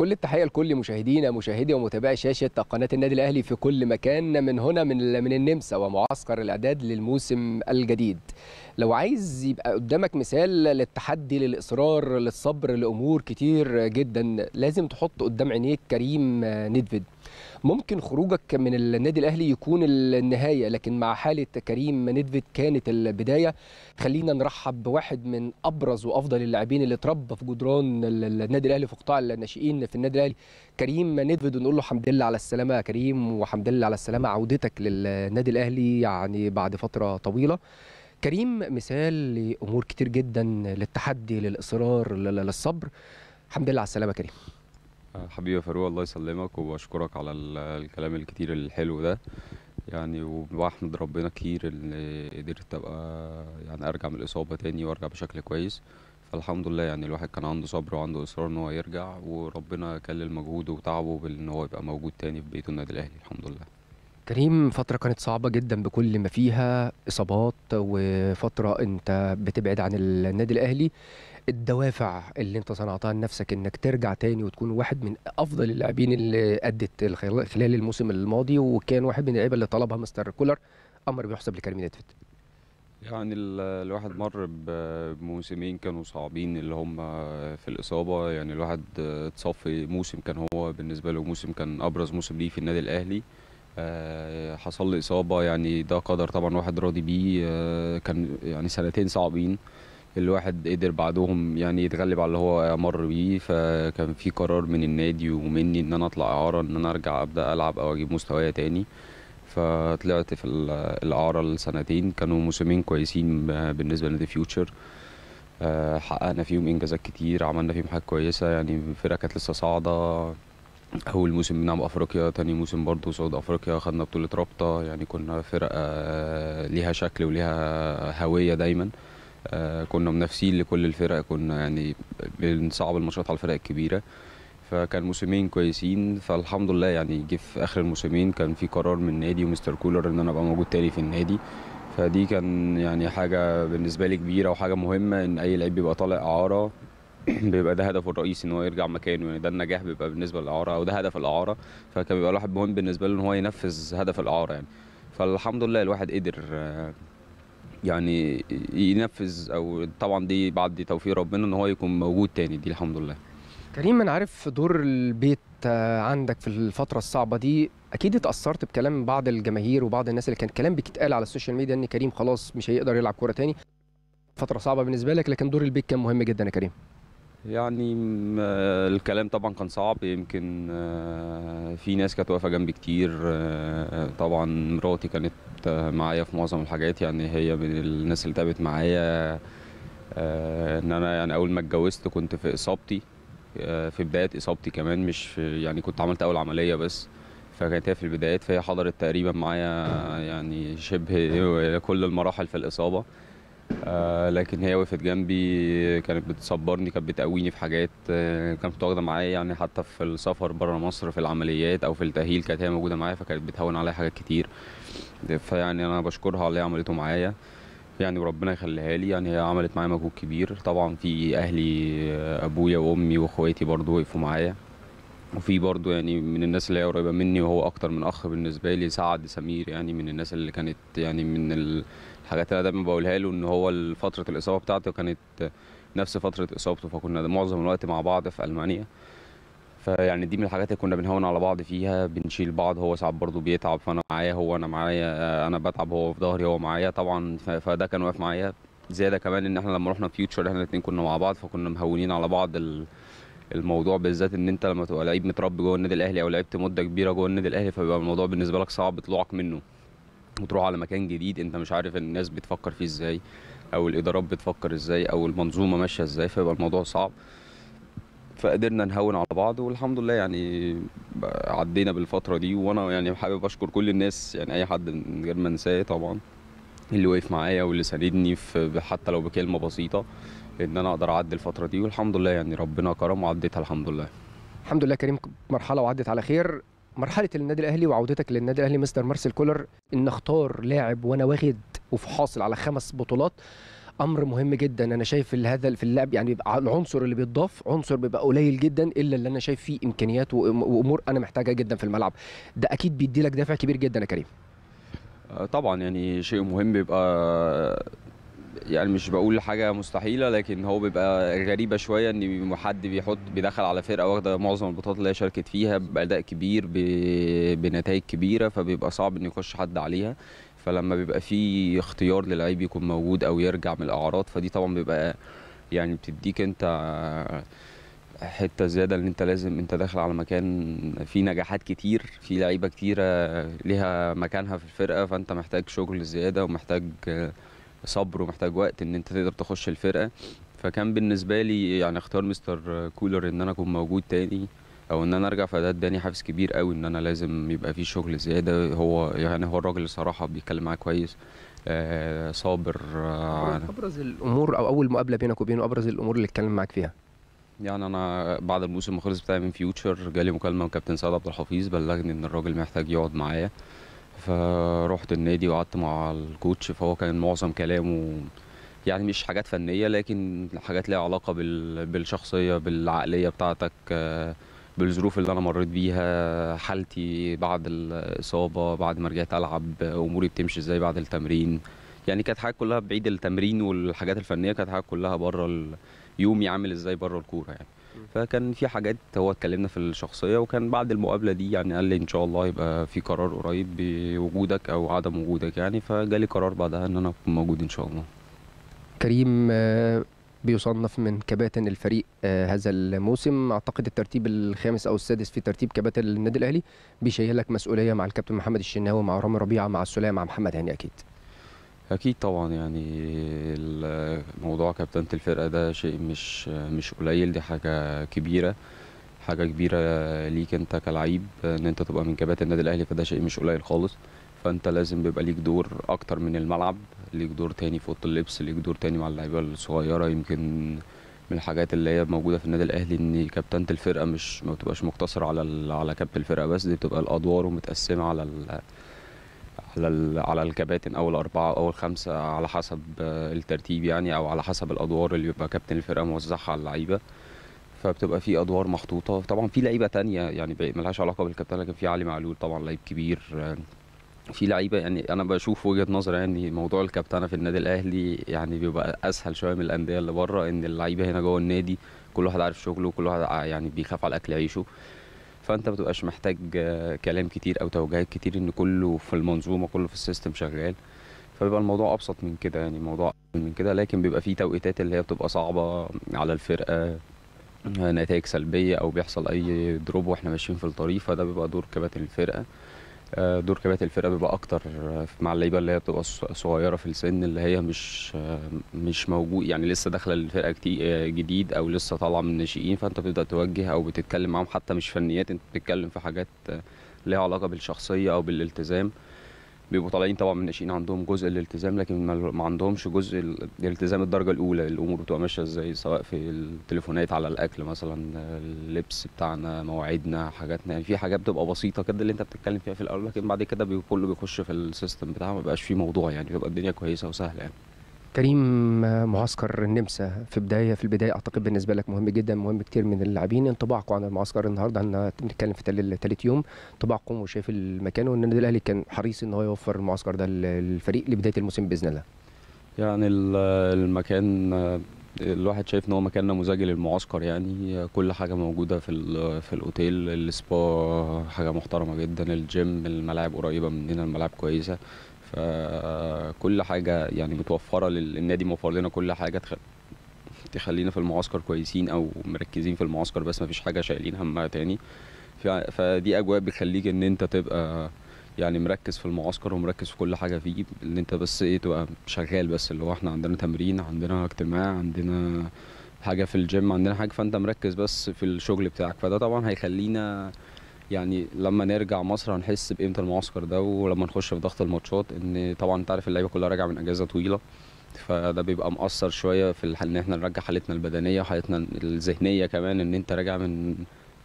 كل التحيه لكل مشاهدينا مشاهدي ومتابعي شاشه قناه النادي الاهلي في كل مكان من هنا من النمسا ومعسكر الاعداد للموسم الجديد. لو عايز يبقى قدامك مثال للتحدي للاصرار للصبر لامور كتير جدا لازم تحط قدام عينيك كريم نيدفيد. ممكن خروجك من النادي الاهلي يكون النهايه، لكن مع حاله كريم نيدفيد كانت البدايه. خلينا نرحب بواحد من ابرز وافضل اللاعبين اللي اتربى في جدران النادي الاهلي في قطاع الناشئين في النادي الاهلي، كريم نيدفيد، ونقول له الحمد لله على السلامه يا كريم، والحمد لله على السلامه عودتك للنادي الاهلي يعني بعد فتره طويله. كريم مثال لامور كتير جدا، للتحدي للاصرار للصبر. الحمد لله على السلامه كريم. حبيبي يا فاروق، الله يسلمك وبشكرك على الكلام الكتير الحلو ده يعني، وبحمد ربنا كتير اللي قدرت ابقى يعني ارجع من الاصابه تاني وارجع بشكل كويس، فالحمد لله يعني الواحد كان عنده صبر وعنده اصرار ان هو يرجع، وربنا كلل مجهوده وتعبه بان هو يبقى موجود تاني في بيته النادي الاهلي الحمد لله. كريم، فترة كانت صعبة جدا بكل ما فيها، إصابات وفترة أنت بتبعد عن النادي الأهلي، الدوافع اللي أنت صنعتها لنفسك إنك ترجع تاني وتكون واحد من أفضل اللاعبين اللي أدت خلال الموسم الماضي، وكان واحد من اللعيبة اللي طلبها مستر كولر، أمر بيحسب لكريم نيدفيد. يعني الواحد مر بموسمين كانوا صعبين اللي هم في الإصابة، يعني الواحد اتصفي موسم كان هو بالنسبة له موسم كان أبرز موسم ليه في النادي الأهلي، حصل لي إصابة يعني ده قدر طبعا واحد راضي بيه، كان يعني سنتين صعبين الواحد قدر بعدهم يعني يتغلب على اللي هو مر بيه، فكان في قرار من النادي ومني ان انا اطلع اعارة ان انا ارجع ابدا العب او اجيب مستوايا تاني، فطلعت في الاعارة لسنتين كانوا موسمين كويسين بالنسبة لنادي فيوتشر، حققنا فيهم انجازات كتير، عملنا فيهم حاجات كويسة يعني، الفرقة كانت لسه صاعدة، أول موسم بنلعب أفريقيا، تاني موسم برضه صعود أفريقيا، خدنا بطولة رابطة، يعني كنا فرقة ليها شكل وليها هوية دايما، كنا منافسين لكل الفرق، كنا يعني بنصعب الماتشات على الفرق الكبيرة، فكان موسمين كويسين، فالحمد لله يعني جه في آخر الموسمين كان في قرار من النادي ومستر كولر إن أنا أبقى موجود تاني في النادي، فدي كان يعني حاجة بالنسبة لي كبيرة وحاجة مهمة إن أي لعيب بيبقى طالع إعارة بيبقى ده هدفه الرئيسي ان هو يرجع مكانه، يعني ده النجاح بيبقى بالنسبه للاعاره او ده هدف الاعاره، فكان بيبقى الواحد مهم بالنسبه له ان هو ينفذ هدف الاعاره يعني، فالحمد لله الواحد قدر يعني ينفذ، او طبعا دي بعد توفيق ربنا ان هو يكون موجود تاني دي الحمد لله. كريم، انا عارف دور البيت عندك في الفتره الصعبه دي، اكيد اتاثرت بكلام بعض الجماهير وبعض الناس اللي كان كلام بيتقال على السوشيال ميديا ان كريم خلاص مش هيقدر يلعب كوره تاني، فتره صعبه بالنسبه لك، لكن دور البيت كان مهم جدا يا كريم. يعني الكلام طبعا كان صعب، يمكن في ناس كانت واقفه جنبي كتير، طبعا مراتي كانت معايا في معظم الحاجات، يعني هي من الناس اللي تعبت معايا، ان انا يعني اول ما اتجوزت كنت في اصابتي، في بدايه اصابتي كمان، مش يعني كنت عملت اول عمليه بس، فكانت هي في البدايات، فهي حضرت تقريبا معايا يعني شبه كل المراحل في الاصابه، لكن هي وقفت جنبي، كانت بتصبرني، كانت بتقويني في حاجات، كانت واخده معايا يعني حتى في السفر بره مصر في العمليات او في التاهيل كانت هي موجوده معايا، فكانت بتهون عليا حاجات كتير، فيعني انا بشكرها على اللي عملته معايا يعني، وربنا يخليها لي يعني، هي عملت معايا مجهود كبير، طبعا في اهلي ابويا وامي واخواتي برضو وقفوا معايا، وفي برضو يعني من الناس اللي هي قريبه مني وهو اكتر من اخ بالنسبه لي سعد سمير، يعني من الناس اللي كانت يعني من الحاجات اللي انا دايما بقولها له ان هو فتره الاصابه بتاعته كانت نفس فتره اصابته، فكنا معظم الوقت مع بعض في المانيا، فيعني دي من الحاجات اللي كنا بنهون على بعض فيها، بنشيل بعض، هو ساعات برضه بيتعب فانا معايا، هو انا معايا، انا بتعب هو في ظهري هو معايا طبعا، فده كان واقف معايا، زياده كمان ان احنا لما رحنا فيوتشر احنا الاثنين كنا مع بعض، فكنا مهونين على بعض الموضوع، بالذات ان انت لما تبقى لعيب متربي جوه النادي الاهلي او لعبت مده كبيره جوه النادي الاهلي، فبيبقى الموضوع بالنسبه لك صعب طلوعك منه وتروح على مكان جديد انت مش عارف الناس بتفكر فيه ازاي او الادارات بتفكر ازاي او المنظومه ماشيه ازاي، فيبقى الموضوع صعب، فقدرنا نهون على بعض والحمد لله يعني عدينا بالفتره دي، وانا يعني حابب اشكر كل الناس يعني اي حد من غير ما انساه طبعا اللي وقف معايا واللي ساندني حتى لو بكلمه بسيطه ان انا اقدر اعدي الفتره دي، والحمد لله يعني ربنا كرم وعديتها الحمد لله. الحمد لله كريم، مرحله وعدت على خير. مرحله النادي الاهلي وعودتك للنادي الاهلي مستر مارسيل كولر، ان اختار لاعب وانا واخد وفي حاصل على 5 بطولات، امر مهم جدا. انا شايف هذا في اللعب يعني العنصر اللي بيتضاف عنصر بيبقى قليل جدا الا اللي انا شايف فيه امكانيات وامور انا محتاجها جدا في الملعب. ده اكيد بيدي لك دافع كبير جدا يا كريم. طبعا يعني شيء مهم بيبقى، يعني مش بقول حاجه مستحيله، لكن هو بيبقى غريبه شويه ان حد بيدخل على فرقه واخده معظم البطولات اللي هي شاركت فيها باداء كبير بنتائج كبيره، فبيبقى صعب ان يخش حد عليها. فلما بيبقى في اختيار للعيب يكون موجود او يرجع من الاعراض، فدي طبعا بيبقى يعني بتديك انت حته زياده، ان انت لازم انت داخل على مكان فيه نجاحات كتير، في لعيبه كتيره ليها مكانها في الفرقه، فانت محتاج شغل زياده ومحتاج صبر ومحتاج وقت ان انت تقدر تخش الفرقه. فكان بالنسبه لي يعني اختيار مستر كولر ان انا اكون موجود تاني او ان انا ارجع، فده اداني حافز كبير قوي ان انا لازم يبقى في شغل زياده. هو يعني هو الراجل الصراحه بيتكلم معايا كويس، صابر. ابرز الامور او اول مقابله بينك وبينه ابرز الامور اللي اتكلم معاك فيها؟ يعني انا بعد الموسم ما خلص بتاعي من فيوتشر جالي مكالمه من كابتن سعد عبد الحفيظ، بلغني ان الراجل محتاج يقعد معايا، فروحت النادي وقعدت مع الكوتش. فهو كان معظم كلامه يعني مش حاجات فنيه، لكن حاجات ليها علاقه بالشخصيه، بالعقليه بتاعتك، بالظروف اللي انا مريت بيها، حالتي بعد الاصابه، بعد ما رجعت العب اموري بتمشي ازاي بعد التمرين. يعني كانت حاجات كلها بعيد التمرين والحاجات الفنيه، كانت حاجات كلها بره يومي عامل ازاي بره الكوره يعني. فكان في حاجات هو اتكلمنا في الشخصيه، وكان بعد المقابله دي يعني قال لي ان شاء الله يبقى في قرار قريب بوجودك او عدم وجودك يعني. فجالي قرار بعدها ان انا اكون موجود ان شاء الله. كريم بيصنف من كباتن الفريق هذا الموسم، اعتقد الترتيب الخامس او السادس في ترتيب كباتن النادي الاهلي، بيشيلك مسؤوليه مع الكابتن محمد الشناوي، مع رامي ربيعه، مع السوليه، مع محمد هاني. اكيد طبعا يعني الموضوع كابتنة الفرقه ده شيء مش قليل، دي حاجه كبيره، حاجه كبيره ليك انت كلاعب ان انت تبقى من كباتن النادي الاهلي، فده شيء مش قليل خالص. فانت لازم بيبقى ليك دور اكتر من الملعب، ليك دور تاني في اوضه اللبس، ليك دور تاني مع اللعيبه الصغيره. يمكن من الحاجات اللي هي موجوده في النادي الاهلي ان كابتنة الفرقه مش ما بتبقاش مقتصره على كابتن الفرقه بس، دي بتبقى الادوار ومتقسمه على الكباتن او الاربعه او الخمسه على حسب الترتيب يعني، او على حسب الادوار اللي بيبقى كابتن الفرقه موزعها على اللعيبه. فبتبقى في ادوار محطوطه. طبعا في لعيبه ثانيه يعني مالهاش علاقه بالكابتن، لكن في علي معلول طبعا لعيب كبير، في لعيبه يعني انا بشوف وجهه نظري يعني موضوع الكابتنه في النادي الاهلي يعني بيبقى اسهل شويه من الانديه اللي بره، ان اللعيبه هنا جوه النادي كل واحد عارف شغله وكل واحد يعني بيخاف على اكل عيشه، فانت ما بتبقاش محتاج كلام كتير او توجيهات كتير، ان كله في المنظومه كله في السيستم شغال. فبيبقى الموضوع ابسط من كده يعني، الموضوع من كده، لكن بيبقى في توقيتات اللي هي بتبقى صعبه على الفرقه، نتائج سلبيه او بيحصل اي دروب واحنا ماشيين في الطريق، فده بيبقى دور كباتن الفرقه. دور كباتن الفرقه بيبقى اكتر مع اللعيبه اللي هي بتبقى صغيره في السن، اللي هي مش موجود يعني لسه داخله الفرقه جديد او لسه طالعه من الناشئين، فانت بتبدا توجه او بتتكلم معاهم حتى مش فنيات، انت بتتكلم في حاجات ليها علاقه بالشخصيه او بالالتزام. بيبقوا طالعين طبعا من الناشئين عندهم جزء الالتزام، لكن ما عندهمش جزء الالتزام الدرجه الاولى. الامور بتبقى ماشيه ازاي، سواء في التليفونات، على الاكل مثلا، اللبس بتاعنا، مواعيدنا، حاجاتنا، يعني في حاجات بتبقى بسيطه كده اللي انت بتتكلم فيها في الاول، لكن بعد كده كله بيخش في السيستم بتاعه، ما بيبقاش فيه موضوع يعني، بتبقى الدنيا كويسه وسهله يعني. كريم، معسكر النمسا في البدايه اعتقد بالنسبه لك مهم جدا، مهم كتير من اللاعبين. انطباعكم عن المعسكر النهارده، احنا بنتكلم في ثالث يوم، انطباعكم وشايف المكان، والنادي الاهلي كان حريص ان هو يوفر المعسكر ده للفريق لبدايه الموسم باذن الله. يعني المكان الواحد شايف ان هو مكان نموذجي للمعسكر يعني، كل حاجه موجوده في الاوتيل، السبا حاجه محترمه جدا، الجيم، الملاعب قريبه مننا، الملاعب كويسه، فكل حاجه يعني متوفره للنادي، موفر لنا كل حاجه تخلينا في المعسكر كويسين او مركزين في المعسكر بس، ما فيش حاجه شايلين همها تاني. فدي اجواء بتخليك ان انت تبقى يعني مركز في المعسكر ومركز في كل حاجه فيه، ان انت بس ايه تبقى شغال، بس اللي هو احنا عندنا تمرين، عندنا اجتماع، عندنا حاجه في الجيم، عندنا حاجه، فانت مركز بس في الشغل بتاعك. فده طبعا هيخلينا يعني لما نرجع مصر هنحس بقيمه المعسكر ده، ولما نخش في ضغط الماتشات، ان طبعا انت عارف اللعيبه كلها راجعه من اجازه طويله، فده بيبقى مؤثر شويه في ان احنا نرجع حالتنا البدنيه وحالتنا الذهنيه كمان، ان انت راجع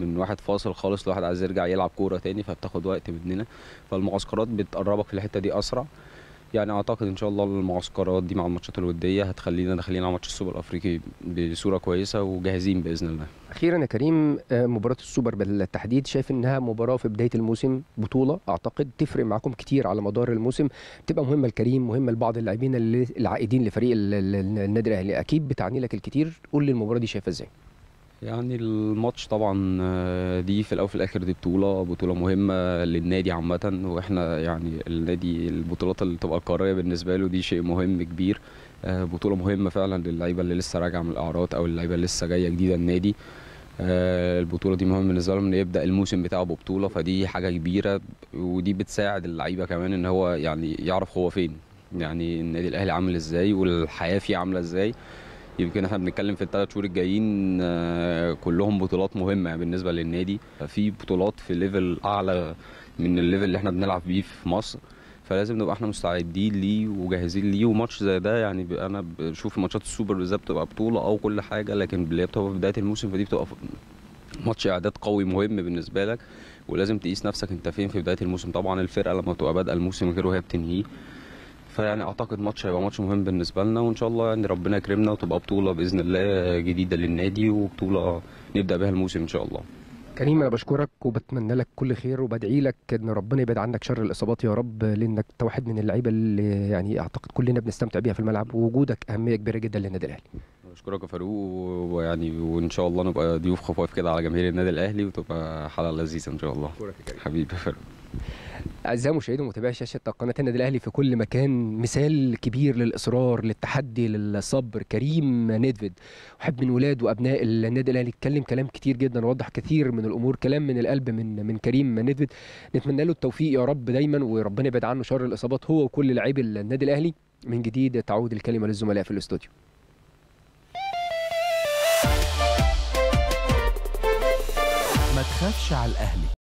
من واحد فاصل خالص لواحد عايز يرجع يلعب كوره تاني، فبتاخد وقت مننا. فالمعسكرات بتقربك في الحته دي اسرع، يعني اعتقد ان شاء الله المعسكرات دي مع الماتشات الوديه هتخلينا داخلين على ماتش السوبر الافريقي بصوره كويسه وجاهزين باذن الله. اخيرا يا كريم، مباراه السوبر بالتحديد شايف انها مباراه في بدايه الموسم، بطوله اعتقد تفرق معاكم كتير على مدار الموسم، بتبقى مهمه لكريم، مهمه لبعض اللاعبين العائدين لفريق النادي الاهلي، اكيد بتعني لك الكتير. قول لي المباراه دي شايفها ازاي؟ يعني الماتش طبعا دي في الاول وفي الاخر دي بطوله مهمه للنادي عامه، واحنا يعني النادي البطولات اللي تبقى قاريه بالنسبه له دي شيء مهم كبير، بطوله مهمه فعلا للعيبه اللي لسه راجعه من الاعراض او اللعيبه اللي لسه جايه جديده النادي. البطوله دي مهمه بالنسبه لهم ان يبدا الموسم بتاعه ببطوله، فدي حاجه كبيره ودي بتساعد اللعيبه كمان ان هو يعني يعرف هو فين، يعني النادي الاهلي عامل ازاي والحياه فيه عامله ازاي. يمكن احنا بنتكلم في الثلاث شهور الجايين كلهم بطولات مهمه بالنسبه للنادي، في بطولات في ليفل اعلى من الليفل اللي احنا بنلعب بيه في مصر، فلازم نبقى احنا مستعدين ليه وجاهزين ليه. وماتش زي ده يعني انا بشوف ماتشات السوبر بالذات بتبقى بطوله او كل حاجه، لكن اللي بتبقى في بدايه الموسم فدي بتبقى ماتش اعداد قوي مهم بالنسبه لك، ولازم تقيس نفسك انت فين في بدايه الموسم. طبعا الفرقه لما بتبقى بادئه الموسم غير وهي بتنهيه، فيعني اعتقد ماتش هيبقى ماتش مهم بالنسبه لنا، وان شاء الله يعني ربنا يكرمنا وتبقى بطوله باذن الله جديده للنادي، وبطوله نبدا بها الموسم ان شاء الله. كريم انا بشكرك وبتمنى لك كل خير، وبدعي لك ان ربنا يبعد عنك شر الاصابات يا رب، لانك انت واحد من اللعيبه اللي يعني اعتقد كلنا بنستمتع بيها في الملعب، ووجودك اهميه كبيره جدا للنادي الاهلي. بشكرك يا فاروق، ويعني وان شاء الله نبقى ضيوف خفاف كده على جماهير النادي الاهلي وتبقى حلقه لذيذه ان شاء الله. بشكرك يا كريم حبيبي يا فاروق. أعزائي مشاهدي ومتابعي شاشة قناة النادي الأهلي في كل مكان، مثال كبير للإصرار، للتحدي، للصبر، كريم نيدفيد، واحد من ولاد وأبناء النادي الأهلي، اتكلم كلام كتير جدا ووضح كثير من الأمور، كلام من القلب من كريم نيدفيد، نتمنى له التوفيق يا رب دايما، وربنا يبعد عنه شر الإصابات هو وكل لاعبي النادي الأهلي. من جديد تعود الكلمة للزملاء في الاستوديو. ما تخافش على الأهلي.